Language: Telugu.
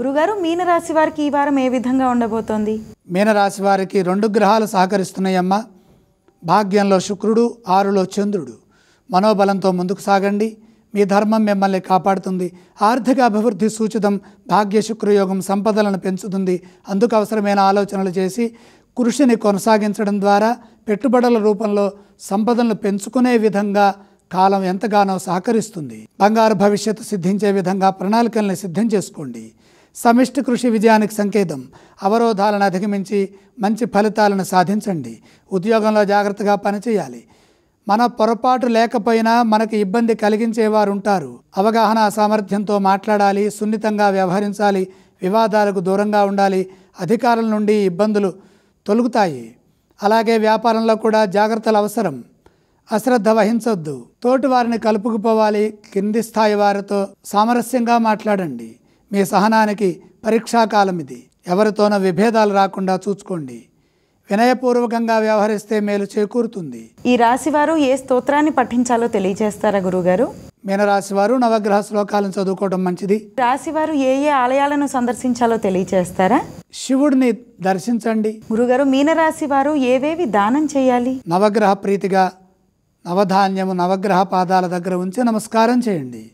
గురుగారు మీన రాశి వారికి ఈ వారం ఏ విధంగా ఉండబోతోంది? మీన రాశి వారికి రెండు గ్రహాలు సహకరిస్తున్నాయమ్మ. భాగ్యంలో శుక్రుడు, ఆరులో చంద్రుడు. మనోబలంతో ముందుకు సాగండి, మీ ధర్మం మిమ్మల్ని కాపాడుతుంది. ఆర్థిక అభివృద్ధి సూచితం. భాగ్య శుక్రయోగం సంపదలను పెంచుతుంది. అందుకు అవసరమైన ఆలోచనలు చేసి కృషిని కొనసాగించడం ద్వారా పెట్టుబడుల రూపంలో సంపదలను పెంచుకునే విధంగా కాలం ఎంతగానో సహకరిస్తుంది. బంగారు భవిష్యత్తు సిద్ధించే విధంగా ప్రణాళికలను సిద్ధం చేసుకోండి. సమిష్టి కృషి విజయానికి సంకేతం. అవరోధాలను అధిగమించి మంచి ఫలితాలను సాధించండి. ఉద్యోగంలో జాగ్రత్తగా పనిచేయాలి. మన పొరపాటు లేకపోయినా మనకు ఇబ్బంది కలిగించేవారు ఉంటారు. అవగాహన సామర్థ్యంతో మాట్లాడాలి, సున్నితంగా వ్యవహరించాలి, వివాదాలకు దూరంగా ఉండాలి. అధికారుల నుండి ఇబ్బందులు తొలుగుతాయి. అలాగే వ్యాపారంలో కూడా జాగ్రత్తలు అవసరం. అశ్రద్ధ వహించొద్దు. తోటి వారిని కలుపుకుపోవాలి. కింది స్థాయి వారితో సామరస్యంగా మాట్లాడండి. మీ సహనానికి పరీక్షాకాలం ఇది. ఎవరితోనో విభేదాలు రాకుండా చూసుకోండి. వినయపూర్వకంగా వ్యవహరిస్తే మేలు చేకూరుతుంది. ఈ రాశివారు ఏ స్తోత్రాన్ని పఠించాలో తెలియజేస్తారా గురుగారు? మీనరాశివారు నవగ్రహ శ్లోకాలను చదువుకోవడం మంచిది. రాశివారు ఏ ఏ ఆలయాలను సందర్శించాలో తెలియజేస్తారా? శివుడిని దర్శించండి. గురుగారు మీనరాశి వారు ఏవేవి దానం చేయాలి? నవగ్రహ ప్రీతిగా నవధాన్యము నవగ్రహ పాదాల దగ్గర ఉంచి నమస్కారం చేయండి.